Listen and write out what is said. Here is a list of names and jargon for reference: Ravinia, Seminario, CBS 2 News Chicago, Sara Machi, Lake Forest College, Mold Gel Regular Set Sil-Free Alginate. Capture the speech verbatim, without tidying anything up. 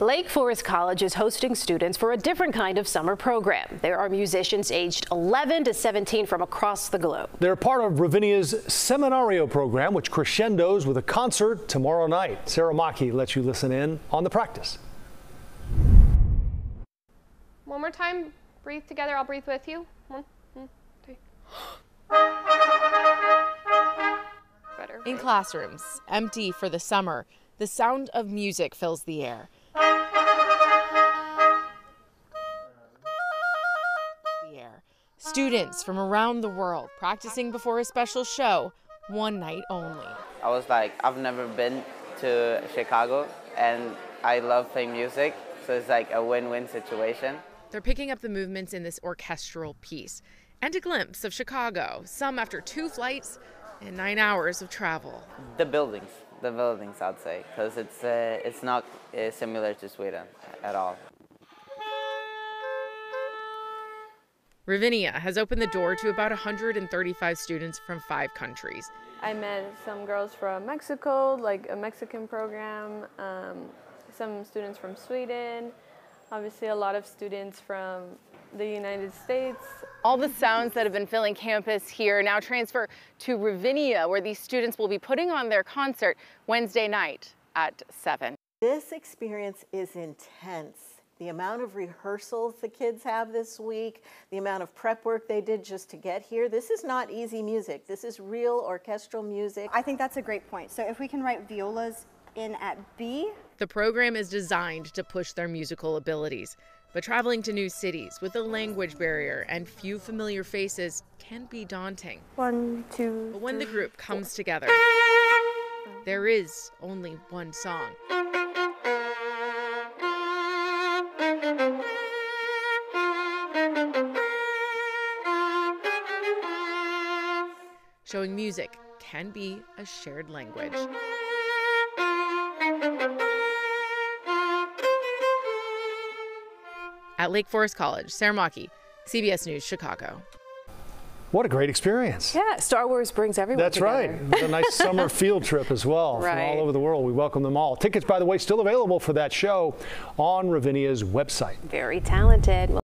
Lake Forest College is hosting students for a different kind of summer program. There are musicians aged eleven to seventeen from across the globe. They're part of Ravinia's Seminario program, which crescendos with a concert tomorrow night. Sara Machi lets you listen in on the practice. One more time, breathe together. I'll breathe with you. One, two, three. Better. In classrooms, empty for the summer, the sound of music fills the air. Students from around the world practicing before a special show, one night only. I was like, I've never been to Chicago and I love playing music, so it's like a win-win situation. They're picking up the movements in this orchestral piece and a glimpse of Chicago, some after two flights and nine hours of travel. The buildings, the buildings I'd say, because it's, uh, it's not uh, similar to Sweden at all. Ravinia has opened the door to about one hundred thirty-five students from five countries. I met some girls from Mexico, like a Mexican program, um, some students from Sweden, obviously a lot of students from the United States. All the sounds that have been filling campus here now transfer to Ravinia, where these students will be putting on their concert Wednesday night at seven. This experience is intense. The amount of rehearsals the kids have this week, the amount of prep work they did just to get here. This is not easy music. This is real orchestral music. I think that's a great point. So if we can write violas in at B. The program is designed to push their musical abilities, but traveling to new cities with a language barrier and few familiar faces can be daunting. One, two, but when three, the group comes four. together, there is only one song. Showing music can be a shared language. At Lake Forest College, Sara Machi, C B S News, Chicago. What a great experience. Yeah, Star Wars brings everyone That's together. That's right. A nice summer field trip as well right. from all over the world. We welcome them all. Tickets, by the way, still available for that show on Ravinia's website. Very talented.